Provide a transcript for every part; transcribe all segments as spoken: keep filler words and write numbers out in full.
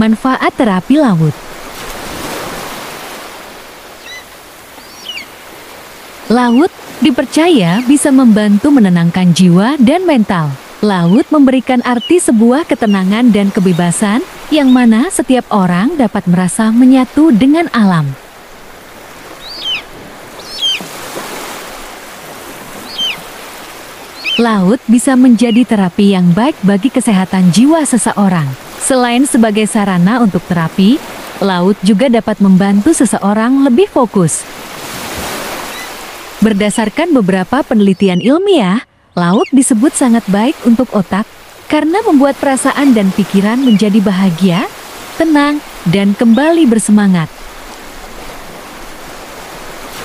Manfaat terapi laut. Laut dipercaya bisa membantu menenangkan jiwa dan mental. Laut memberikan arti sebuah ketenangan dan kebebasan yang mana setiap orang dapat merasa menyatu dengan alam. Laut bisa menjadi terapi yang baik bagi kesehatan jiwa seseorang. Selain sebagai sarana untuk terapi, laut juga dapat membantu seseorang lebih fokus. Berdasarkan beberapa penelitian ilmiah, laut disebut sangat baik untuk otak karena membuat perasaan dan pikiran menjadi bahagia, tenang, dan kembali bersemangat.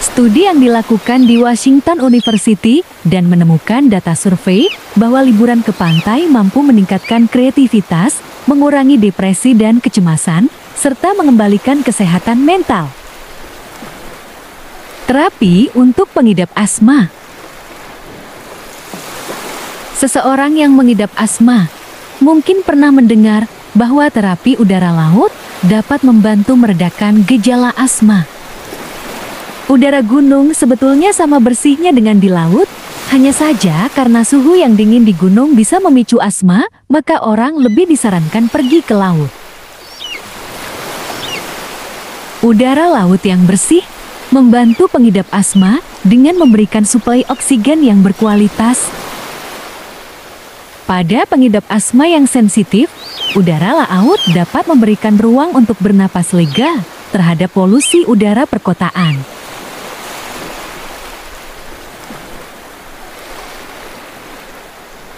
Studi yang dilakukan di Washington University dan menemukan data survei bahwa liburan ke pantai mampu meningkatkan kreativitas, mengurangi depresi dan kecemasan, serta mengembalikan kesehatan mental. Terapi untuk pengidap asma. Seseorang yang mengidap asma mungkin pernah mendengar bahwa terapi udara laut dapat membantu meredakan gejala asma. Udara gunung sebetulnya sama bersihnya dengan di laut, hanya saja karena suhu yang dingin di gunung bisa memicu asma, maka orang lebih disarankan pergi ke laut. Udara laut yang bersih membantu pengidap asma dengan memberikan suplai oksigen yang berkualitas. Pada pengidap asma yang sensitif, udara laut dapat memberikan ruang untuk bernapas lega terhadap polusi udara perkotaan.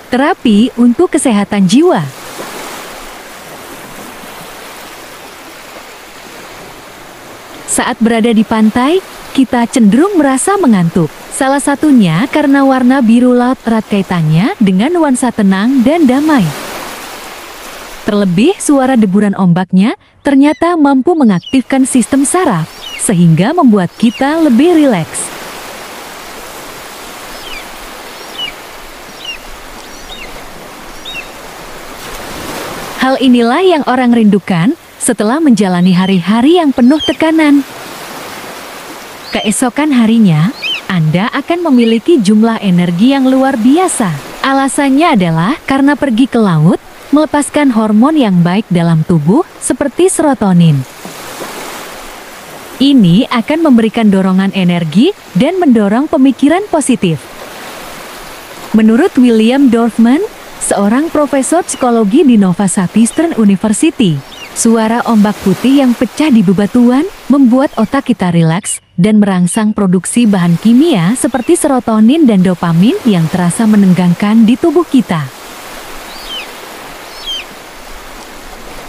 Terapi untuk kesehatan jiwa. Saat berada di pantai, kita cenderung merasa mengantuk. Salah satunya karena warna biru laut erat kaitannya dengan nuansa tenang dan damai. Terlebih, suara deburan ombaknya ternyata mampu mengaktifkan sistem saraf, sehingga membuat kita lebih rileks. Hal inilah yang orang rindukan setelah menjalani hari-hari yang penuh tekanan. Keesokan harinya, Anda akan memiliki jumlah energi yang luar biasa. Alasannya adalah karena pergi ke laut, melepaskan hormon yang baik dalam tubuh seperti serotonin. Ini akan memberikan dorongan energi dan mendorong pemikiran positif. Menurut William Dorfman, seorang profesor psikologi di Nova Southeastern University, suara ombak putih yang pecah di bebatuan membuat otak kita rileks dan merangsang produksi bahan kimia seperti serotonin dan dopamin yang terasa menegangkan di tubuh kita.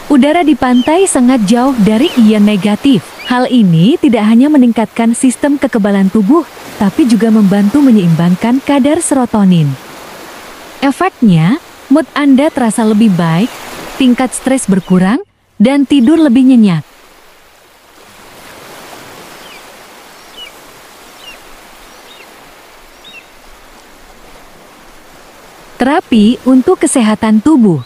Udara di pantai sangat jauh dari ion negatif. Hal ini tidak hanya meningkatkan sistem kekebalan tubuh, tapi juga membantu menyeimbangkan kadar serotonin. Efeknya, mood Anda terasa lebih baik, tingkat stres berkurang, dan tidur lebih nyenyak. Terapi untuk kesehatan tubuh.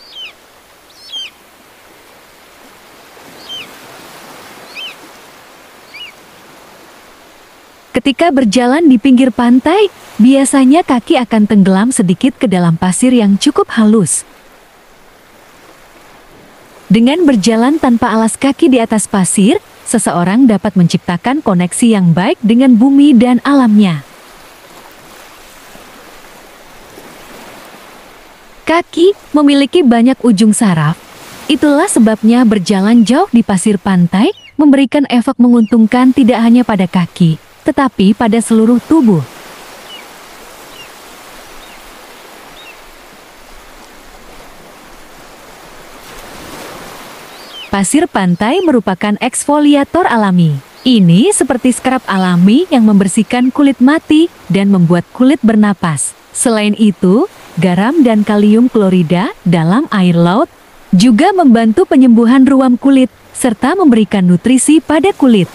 Ketika berjalan di pinggir pantai, biasanya kaki akan tenggelam sedikit ke dalam pasir yang cukup halus. Dengan berjalan tanpa alas kaki di atas pasir, seseorang dapat menciptakan koneksi yang baik dengan bumi dan alamnya. Kaki memiliki banyak ujung saraf. Itulah sebabnya berjalan jauh di pasir pantai memberikan efek menguntungkan tidak hanya pada kaki, tetapi pada seluruh tubuh. Pasir pantai merupakan eksfoliator alami. Ini seperti skrap alami yang membersihkan kulit mati dan membuat kulit bernapas. Selain itu, garam dan kalium klorida dalam air laut juga membantu penyembuhan ruam kulit serta memberikan nutrisi pada kulit.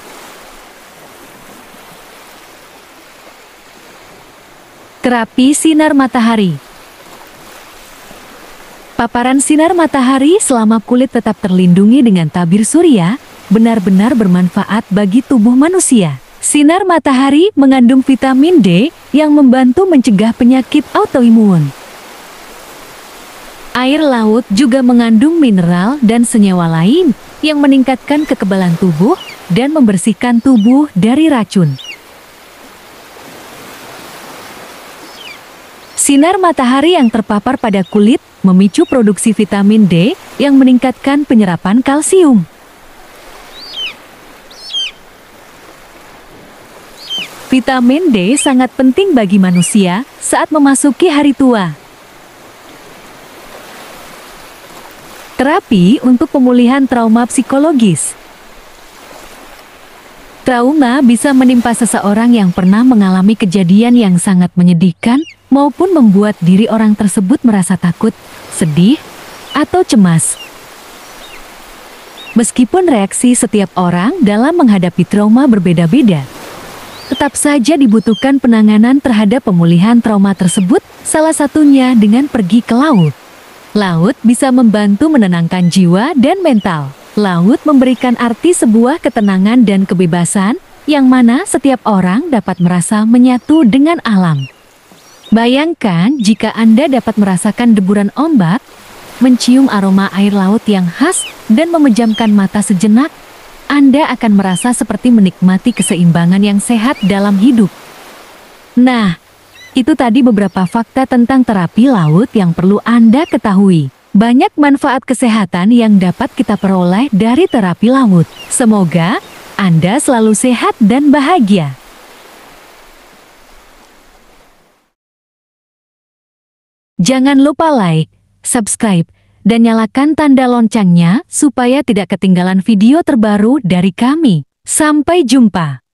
Terapi sinar matahari. Paparan sinar matahari selama kulit tetap terlindungi dengan tabir surya, benar-benar bermanfaat bagi tubuh manusia. Sinar matahari mengandung vitamin D yang membantu mencegah penyakit autoimun. Air laut juga mengandung mineral dan senyawa lain yang meningkatkan kekebalan tubuh dan membersihkan tubuh dari racun. Sinar matahari yang terpapar pada kulit memicu produksi vitamin D yang meningkatkan penyerapan kalsium. Vitamin D sangat penting bagi manusia saat memasuki hari tua. Terapi untuk pemulihan trauma psikologis. Trauma bisa menimpa seseorang yang pernah mengalami kejadian yang sangat menyedihkan maupun membuat diri orang tersebut merasa takut, sedih, atau cemas. Meskipun reaksi setiap orang dalam menghadapi trauma berbeda-beda, tetap saja dibutuhkan penanganan terhadap pemulihan trauma tersebut, salah satunya dengan pergi ke laut. Laut bisa membantu menenangkan jiwa dan mental. Laut memberikan arti sebuah ketenangan dan kebebasan, yang mana setiap orang dapat merasa menyatu dengan alam. Bayangkan jika Anda dapat merasakan deburan ombak, mencium aroma air laut yang khas, dan memejamkan mata sejenak, Anda akan merasa seperti menikmati keseimbangan yang sehat dalam hidup. Nah, itu tadi beberapa fakta tentang terapi laut yang perlu Anda ketahui. Banyak manfaat kesehatan yang dapat kita peroleh dari terapi laut. Semoga Anda selalu sehat dan bahagia. Jangan lupa like, subscribe, dan nyalakan tanda loncengnya supaya tidak ketinggalan video terbaru dari kami. Sampai jumpa!